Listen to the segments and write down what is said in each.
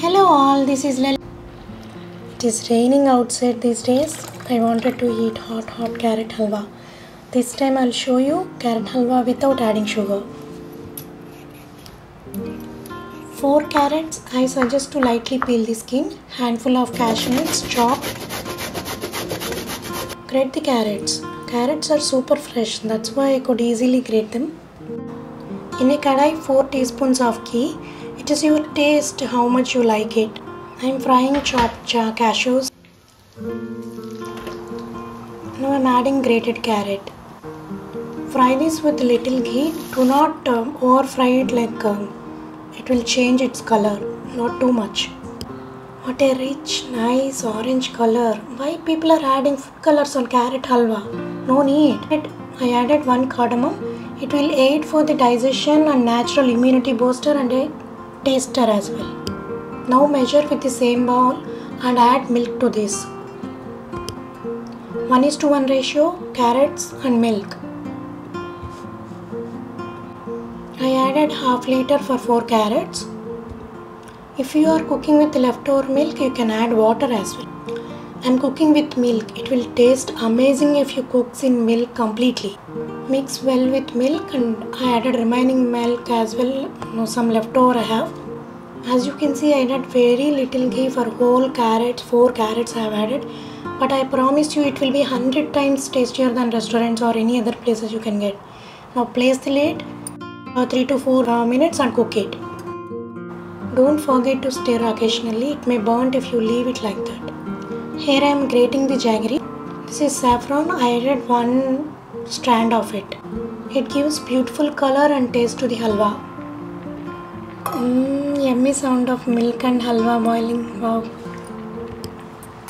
Hello all, this is Lal. It is raining outside these days. I wanted to eat hot carrot halwa. This time I'll show you carrot halwa without adding sugar. 4 carrots. I suggest to lightly peel the skin. Handful of cashew nuts chopped. Grate the carrots. Carrots are super fresh, that's why I could easily grate them. In a kadai, 4 teaspoons of ghee. It is your taste how much you like it. I am frying chopped cashews. Now I am adding grated carrot. Fry this with little ghee. Do not over fry it, like it will change its color, not too much. What a rich, nice orange color. Why people are adding food colors on carrot halwa? No need. I added 1 cardamom. It will aid for the digestion and natural immunity booster and a taster as well. Now measure with the same bowl and add milk to this. 1:1 ratio, carrots and milk. I added half liter for 4 carrots. If you are cooking with leftover milk, you can add water as well. I am cooking with milk. It will taste amazing if you cook in milk completely. Mix well with milk, and I added remaining milk as well. No, some leftover I have. As you can see, I added very little ghee for whole carrots. 4 carrots I have added. But I promise you it will be 100 times tastier than restaurants or any other places you can get. Now place the lid for 3 to 4 minutes and cook it. Don't forget to stir occasionally, it may burn if you leave it like that. Here I am grating the jaggery. This is saffron, I added 1 strand of it. It gives beautiful color and taste to the halwa. Yummy sound of milk and halwa boiling, wow.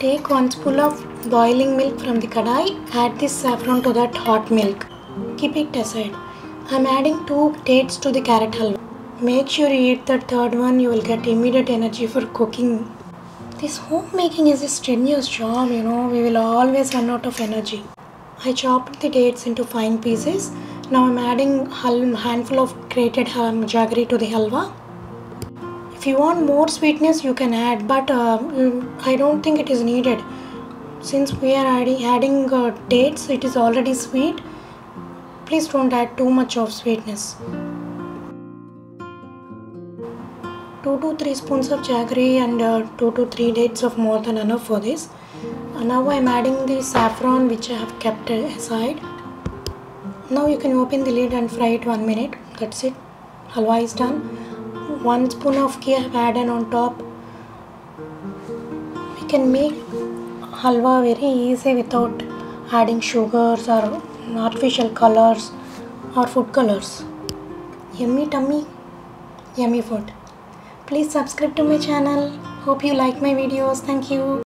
Take 1 spoon of boiling milk from the kadai, add this saffron to that hot milk. Keep it aside. I am adding 2 dates to the carrot halwa. Make sure you eat the 3rd one, you will get immediate energy for cooking. This homemaking is a strenuous job, you know, we will always run out of energy. I chopped the dates into fine pieces. Now I am adding a handful of grated jaggery to the halwa. If you want more sweetness you can add, but I don't think it is needed. Since we are adding dates, it is already sweet. Please don't add too much of sweetness. 2 to 3 spoons of jaggery and 2 to 3 dates of more than enough for this. And now I am adding the saffron which I have kept aside. Now you can open the lid and fry it 1 minute. That's it. Halwa is done. 1 spoon of ghee I have added on top. We can make halwa very easy without adding sugars or artificial colors or food colors. Yummy tummy, yummy food. Please subscribe to my channel. Hope you like my videos. Thank you.